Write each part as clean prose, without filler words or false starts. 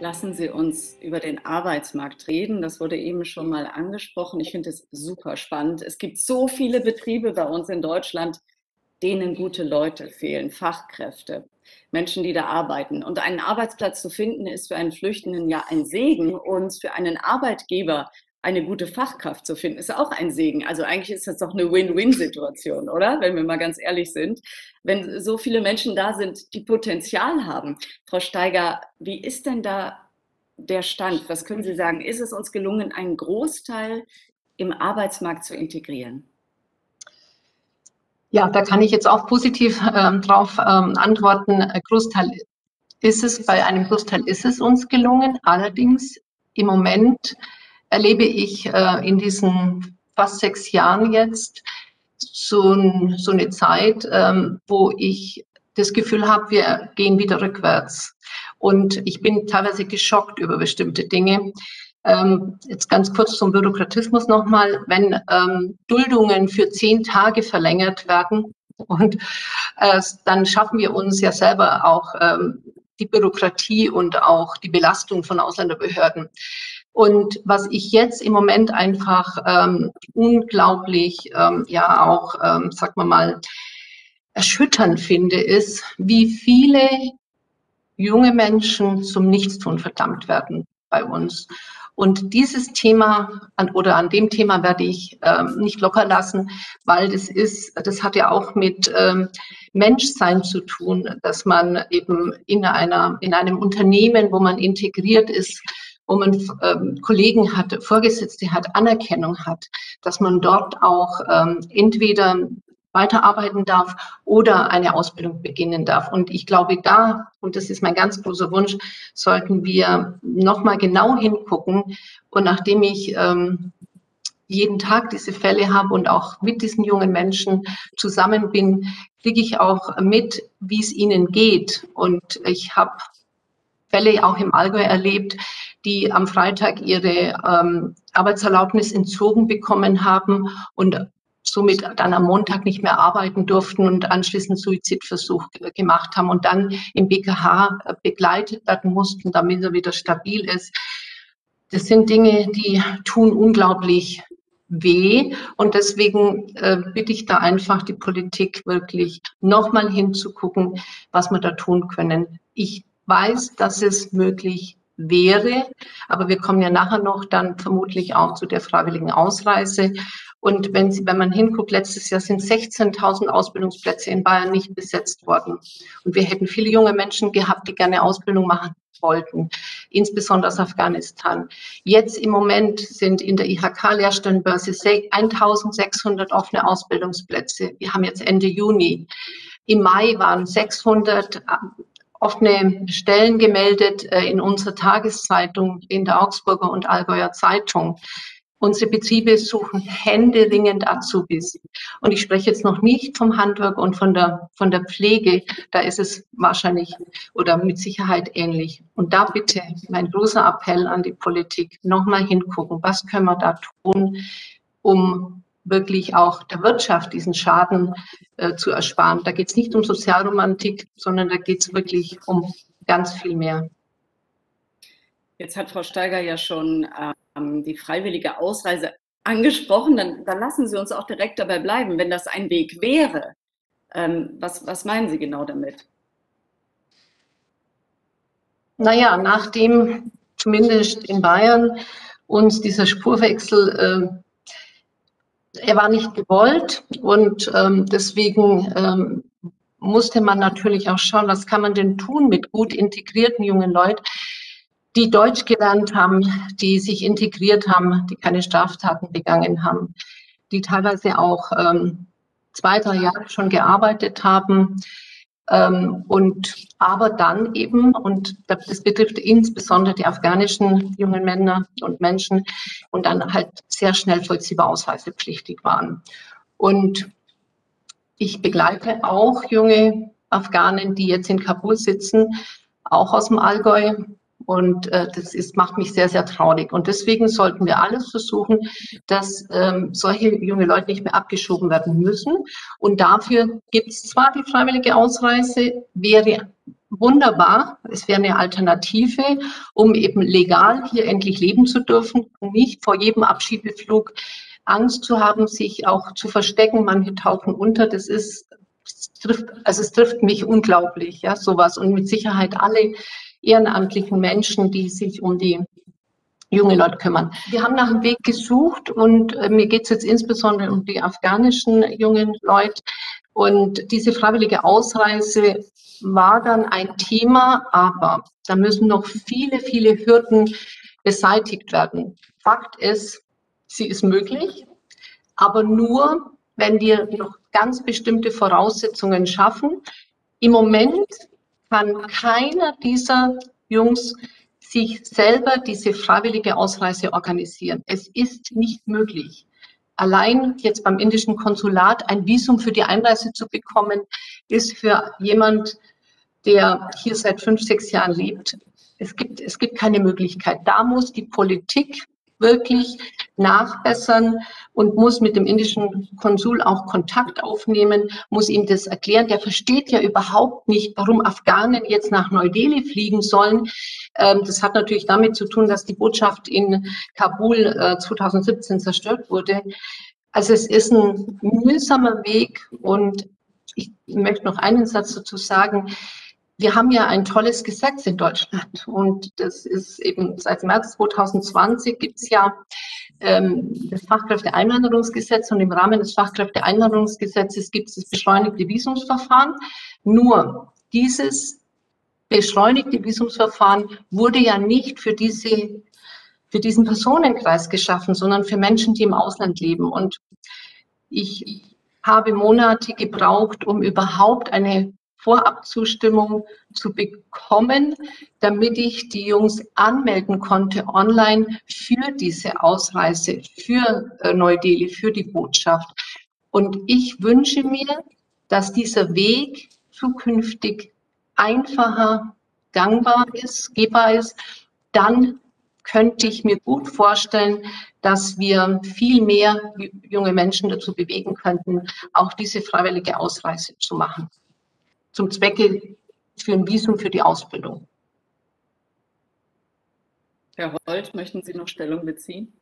Lassen Sie uns über den Arbeitsmarkt reden. Das wurde eben schon mal angesprochen. Ich finde es super spannend. Es gibt so viele Betriebe bei uns in Deutschland, denen gute Leute fehlen, Fachkräfte, Menschen, die da arbeiten. Und einen Arbeitsplatz zu finden, ist für einen Flüchtenden ja ein Segen. Und für einen Arbeitgeber eine gute Fachkraft zu finden, ist auch ein Segen. Also eigentlich ist das doch eine Win-Win-Situation, oder? Wenn wir mal ganz ehrlich sind. Wenn so viele Menschen da sind, die Potenzial haben. Frau Steiger, wie ist denn da der Stand? Was können Sie sagen? Ist es uns gelungen, einen Großteil im Arbeitsmarkt zu integrieren? Ja, da kann ich jetzt auch positiv drauf antworten. Bei einem Großteil ist es uns gelungen. Allerdings im Moment erlebe ich in diesen fast 6 Jahren jetzt so eine Zeit, wo ich das Gefühl habe, wir gehen wieder rückwärts. Und ich bin teilweise geschockt über bestimmte Dinge. Jetzt ganz kurz zum Bürokratismus nochmal. Wenn Duldungen für 10 Tage verlängert werden, und dann schaffen wir uns ja selber auch die Bürokratie und auch die Belastung von Ausländerbehörden. Und was ich jetzt im Moment einfach unglaublich, ja auch, sagen wir mal, erschütternd finde, ist, wie viele junge Menschen zum Nichtstun verdammt werden bei uns. Und dieses Thema an dem Thema werde ich nicht locker lassen, weil das hat ja auch mit Menschsein zu tun, dass man eben in einem Unternehmen, wo man integriert ist, wo man Kollegen hat, Vorgesetzte hat, Anerkennung hat, dass man dort auch entweder weiterarbeiten darf oder eine Ausbildung beginnen darf. Und ich glaube und das ist mein ganz großer Wunsch, sollten wir nochmal genau hingucken. Und nachdem ich jeden Tag diese Fälle habe und auch mit diesen jungen Menschen zusammen bin, kriege ich auch mit, wie es ihnen geht. Und ich habe Fälle auch im Allgäu erlebt, die am Freitag ihre Arbeitserlaubnis entzogen bekommen haben und somit dann am Montag nicht mehr arbeiten durften und anschließend Suizidversuch gemacht haben und dann im BKH begleitet werden mussten, damit er wieder stabil ist. Das sind Dinge, die tun unglaublich weh, und deswegen bitte ich da einfach die Politik wirklich nochmal hinzugucken, was wir da tun können. Ich weiß, dass es möglich wäre, aber wir kommen ja nachher noch dann vermutlich auch zu der freiwilligen Ausreise. Und wenn man hinguckt, letztes Jahr sind 16.000 Ausbildungsplätze in Bayern nicht besetzt worden. Und wir hätten viele junge Menschen gehabt, die gerne Ausbildung machen wollten, insbesondere aus Afghanistan. Jetzt im Moment sind in der IHK-Lehrstellenbörse 1.600 offene Ausbildungsplätze. Wir haben jetzt Ende Juni. Im Mai waren 600 offene Stellen gemeldet in unserer Tageszeitung, in der Augsburger und Allgäuer Zeitung. Unsere Betriebe suchen händeringend Azubis. Und ich spreche jetzt noch nicht vom Handwerk und von der Pflege. Da ist es wahrscheinlich oder mit Sicherheit ähnlich. Und da bitte mein großer Appell an die Politik, nochmal hingucken, was können wir da tun, um wirklich auch der Wirtschaft diesen Schaden zu ersparen. Da geht es nicht um Sozialromantik, sondern da geht es wirklich um ganz viel mehr. Jetzt hat Frau Steiger ja schon die freiwillige Ausreise angesprochen, dann lassen Sie uns auch direkt dabei bleiben, wenn das ein Weg wäre. Was meinen Sie genau damit? Naja, nachdem zumindest in Bayern uns dieser Spurwechsel, er war nicht gewollt, und deswegen musste man natürlich auch schauen, was kann man denn tun mit gut integrierten jungen Leuten, die Deutsch gelernt haben, die sich integriert haben, die keine Straftaten begangen haben, die teilweise auch 2, 3 Jahre schon gearbeitet haben. Aber dann eben, und das betrifft insbesondere die afghanischen jungen Männer und Menschen, und dann halt sehr schnell vollziehbar ausreisepflichtig waren. Und ich begleite auch junge Afghanen, die jetzt in Kabul sitzen, auch aus dem Allgäu. Und macht mich sehr, sehr traurig. Und deswegen sollten wir alles versuchen, dass solche junge Leute nicht mehr abgeschoben werden müssen. Und dafür gibt es zwar die freiwillige Ausreise, wäre wunderbar, es wäre eine Alternative, um eben legal hier endlich leben zu dürfen und nicht vor jedem Abschiebeflug Angst zu haben, sich auch zu verstecken, manche tauchen unter, das ist, es trifft mich unglaublich, ja, sowas. Und mit Sicherheit alle ehrenamtlichen Menschen, die sich um die junge Leute kümmern. Wir haben nach einem Weg gesucht und mir geht es jetzt insbesondere um die afghanischen jungen Leute. Und diese freiwillige Ausreise war dann ein Thema, aber da müssen noch viele, viele Hürden beseitigt werden. Fakt ist, sie ist möglich, aber nur, wenn wir noch ganz bestimmte Voraussetzungen schaffen. Im Moment kann keiner dieser Jungs sich selber diese freiwillige Ausreise organisieren. Es ist nicht möglich. Allein jetzt beim indischen Konsulat ein Visum für die Einreise zu bekommen, ist für jemand, der hier seit 5, 6 Jahren lebt, es gibt keine Möglichkeit. Da muss die Politik wirklich nachbessern und muss mit dem indischen Konsul auch Kontakt aufnehmen, muss ihm das erklären. Der versteht ja überhaupt nicht, warum Afghanen jetzt nach Neu-Delhi fliegen sollen. Das hat natürlich damit zu tun, dass die Botschaft in Kabul 2017 zerstört wurde. Also es ist ein mühsamer Weg und ich möchte noch einen Satz dazu sagen. Wir haben ja ein tolles Gesetz in Deutschland und das ist eben seit März 2020 gibt es ja das Fachkräfteeinwanderungsgesetz und im Rahmen des Fachkräfteeinwanderungsgesetzes gibt es das beschleunigte Visumsverfahren. Nur dieses beschleunigte Visumsverfahren wurde ja nicht für diesen Personenkreis geschaffen, sondern für Menschen, die im Ausland leben. Und ich habe Monate gebraucht, um überhaupt eine Vorabzustimmung zu bekommen, damit ich die Jungs anmelden konnte online für diese Ausreise, für Neu-Delhi, für die Botschaft. Und ich wünsche mir, dass dieser Weg zukünftig einfacher gehbar ist. Dann könnte ich mir gut vorstellen, dass wir viel mehr junge Menschen dazu bewegen könnten, auch diese freiwillige Ausreise zu machen. Zum Zwecke für ein Visum für die Ausbildung. Herr Hold, möchten Sie noch Stellung beziehen?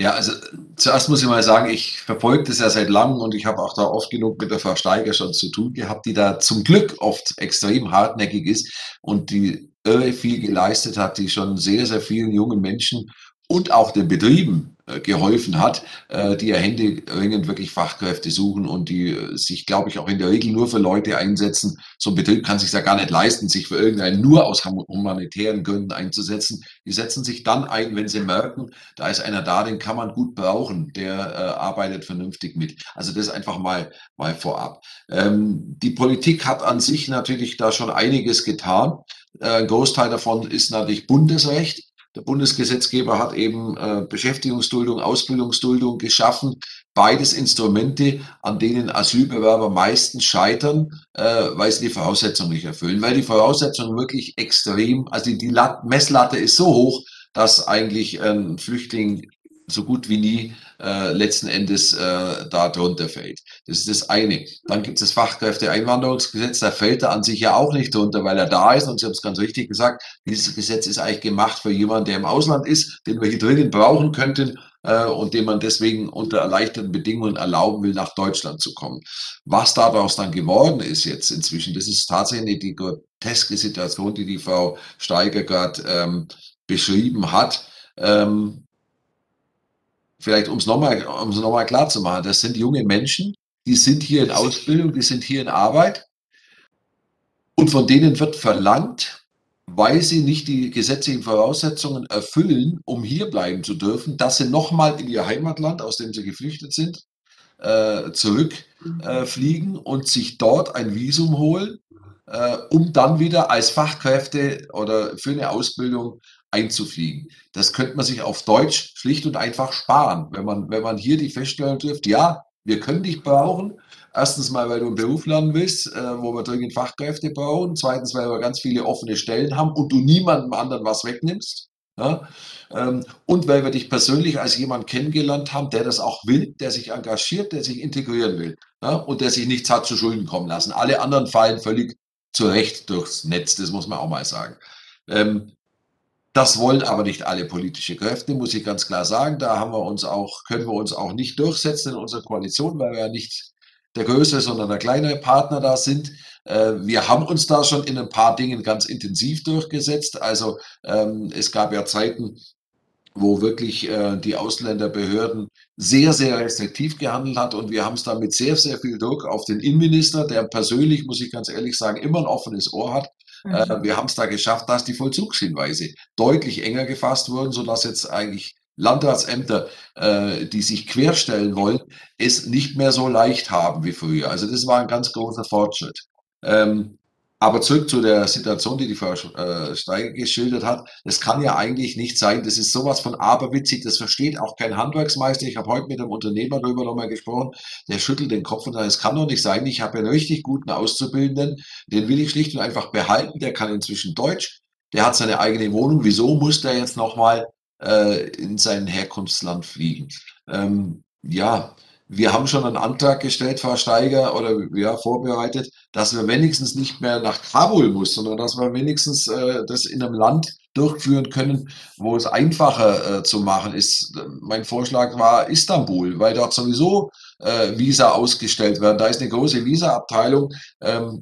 Ja, also zuerst muss ich mal sagen, ich verfolge das ja seit langem und ich habe auch da oft genug mit der Frau Steiger schon zu tun gehabt, die da zum Glück oft extrem hartnäckig ist und die irre viel geleistet hat, die schon sehr, sehr vielen jungen Menschen und auch den Betrieben geholfen hat, die ja händeringend wirklich Fachkräfte suchen und die sich, glaube ich, auch in der Regel nur für Leute einsetzen. So ein Betrieb kann sich da gar nicht leisten, sich für irgendeinen nur aus humanitären Gründen einzusetzen. Die setzen sich dann ein, wenn sie merken, da ist einer da, den kann man gut brauchen, der arbeitet vernünftig mit. Also das einfach mal vorab. Die Politik hat an sich natürlich da schon einiges getan. Ein Großteil davon ist natürlich Bundesrecht. Der Bundesgesetzgeber hat eben Beschäftigungsduldung, Ausbildungsduldung geschaffen. Beides Instrumente, an denen Asylbewerber meistens scheitern, weil sie die Voraussetzungen nicht erfüllen. Weil die Voraussetzungen wirklich extrem, also die Messlatte ist so hoch, dass eigentlich ein Flüchtling so gut wie nie letzten Endes da drunter fällt. Das ist das eine. Dann gibt es das Fachkräfteeinwanderungsgesetz, da fällt er an sich ja auch nicht drunter, weil er da ist. Und Sie haben es ganz richtig gesagt, dieses Gesetz ist eigentlich gemacht für jemanden, der im Ausland ist, den wir hier dringend brauchen könnten und dem man deswegen unter erleichterten Bedingungen erlauben will, nach Deutschland zu kommen. Was daraus dann geworden ist jetzt inzwischen, das ist tatsächlich die groteske Situation, die Frau Steiger gerade beschrieben hat. Vielleicht, um es nochmal klar zu machen, das sind junge Menschen, die sind hier in Ausbildung, die sind hier in Arbeit und von denen wird verlangt, weil sie nicht die gesetzlichen Voraussetzungen erfüllen, um hier bleiben zu dürfen, dass sie nochmal in ihr Heimatland, aus dem sie geflüchtet sind, zurückfliegen und sich dort ein Visum holen, um dann wieder als Fachkräfte oder für eine Ausbildung einzufliegen. Das könnte man sich auf Deutsch schlicht und einfach sparen, wenn man hier die Feststellung trifft, ja, wir können dich brauchen. Erstens mal, weil du einen Beruf lernen willst, wo wir dringend Fachkräfte brauchen. Zweitens, weil wir ganz viele offene Stellen haben und du niemandem anderen was wegnimmst. Ja? Und weil wir dich persönlich als jemand kennengelernt haben, der das auch will, der sich engagiert, der sich integrieren will, ja? Und der sich nichts hat zu Schulden kommen lassen. Alle anderen fallen völlig zu Recht durchs Netz, das muss man auch mal sagen. Das wollen aber nicht alle politische Kräfte, muss ich ganz klar sagen. Da haben wir uns auch, können wir uns auch nicht durchsetzen in unserer Koalition, weil wir ja nicht der größere, sondern der kleinere Partner da sind. Wir haben uns da schon in ein paar Dingen ganz intensiv durchgesetzt. Also es gab ja Zeiten, wo wirklich die Ausländerbehörden sehr, sehr restriktiv gehandelt hat. Und wir haben es da mit sehr, sehr viel Druck auf den Innenminister, der persönlich, muss ich ganz ehrlich sagen, immer ein offenes Ohr hat. Wir haben es da geschafft, dass die Vollzugshinweise deutlich enger gefasst wurden, sodass jetzt eigentlich Landratsämter, die sich querstellen wollen, es nicht mehr so leicht haben wie früher. Also das war ein ganz großer Fortschritt. Aber zurück zu der Situation, die Frau Steiger geschildert hat. Das kann ja eigentlich nicht sein. Das ist sowas von aberwitzig. Das versteht auch kein Handwerksmeister. Ich habe heute mit einem Unternehmer darüber nochmal gesprochen. Der schüttelt den Kopf und sagt, es kann doch nicht sein. Ich habe einen richtig guten Auszubildenden. Den will ich schlicht und einfach behalten. Der kann inzwischen Deutsch. Der hat seine eigene Wohnung. Wieso muss der jetzt nochmal in sein Herkunftsland fliegen? Ja. Wir haben schon einen Antrag gestellt, Frau Steiger, oder ja, vorbereitet, dass man wenigstens nicht mehr nach Kabul muss, sondern dass wir wenigstens das in einem Land durchführen können, wo es einfacher zu machen ist. Mein Vorschlag war Istanbul, weil dort sowieso Visa ausgestellt werden. Da ist eine große Visa-Abteilung,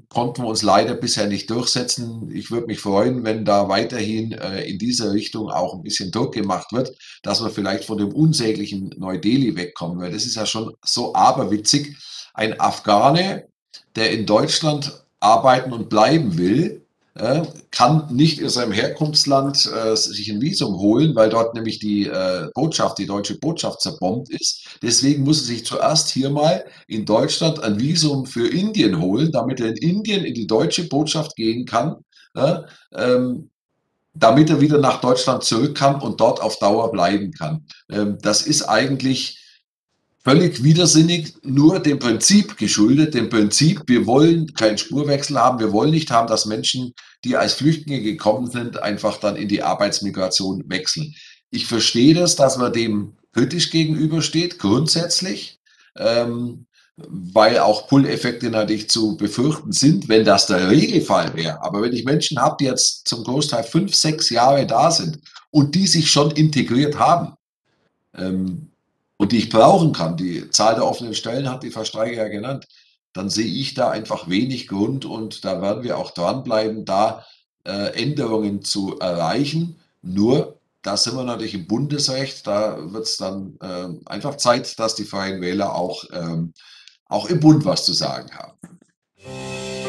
konnten wir uns leider bisher nicht durchsetzen. Ich würde mich freuen, wenn da weiterhin in dieser Richtung auch ein bisschen Druck gemacht wird, dass wir vielleicht von dem unsäglichen Neu-Delhi wegkommen, weil das ist ja schon so aberwitzig. Ein Afghane, der in Deutschland arbeiten und bleiben will, kann nicht in seinem Herkunftsland sich ein Visum holen, weil dort nämlich die Botschaft, die deutsche Botschaft zerbombt ist. Deswegen muss er sich zuerst hier mal in Deutschland ein Visum für Indien holen, damit er in Indien in die deutsche Botschaft gehen kann, damit er wieder nach Deutschland zurück kann und dort auf Dauer bleiben kann. Das ist eigentlich völlig widersinnig, nur dem Prinzip geschuldet, dem Prinzip, wir wollen keinen Spurwechsel haben, wir wollen nicht haben, dass Menschen, die als Flüchtlinge gekommen sind, einfach dann in die Arbeitsmigration wechseln. Ich verstehe das, dass man dem kritisch gegenübersteht, grundsätzlich, weil auch Pull-Effekte natürlich zu befürchten sind, wenn das der Regelfall wäre. Aber wenn ich Menschen habe, die jetzt zum Großteil 5, 6 Jahre da sind und die sich schon integriert haben, und die ich brauchen kann, die Zahl der offenen Stellen hat die Frau Steiger ja genannt, dann sehe ich da einfach wenig Grund und da werden wir auch dranbleiben, da Änderungen zu erreichen. Nur, da sind wir natürlich im Bundesrecht, da wird es dann einfach Zeit, dass die Freien Wähler auch im Bund was zu sagen haben.